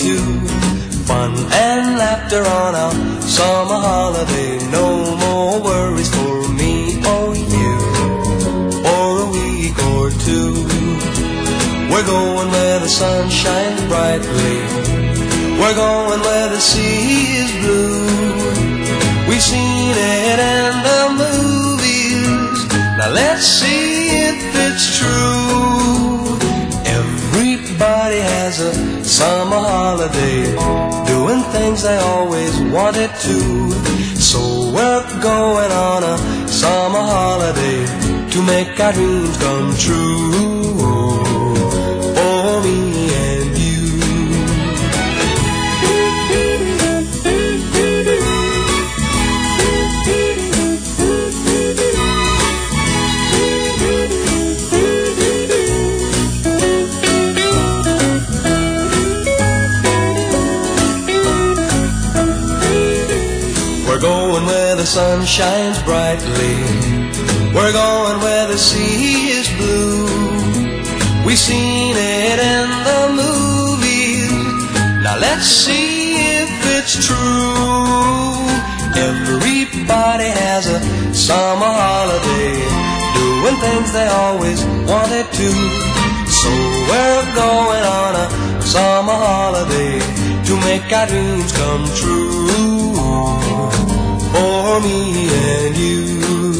too. Fun and laughter on our summer holiday. No more worries for me or you, or a week or two. We're going where the sun shines brightly. We're going where the sea is blue. We've seen it in the movies. Now let's see if it's true. Everybody has a summer holiday, doing things they always wanted to. So we're going on a summer holiday to make our dreams come true, for me and you. The sun shines brightly. We're going where the sea is blue. We've seen it in the movies. Now let's see if it's true. Everybody has a summer holiday, doing things they always wanted to. So we're going on a summer holiday to make our dreams come true, for me and you.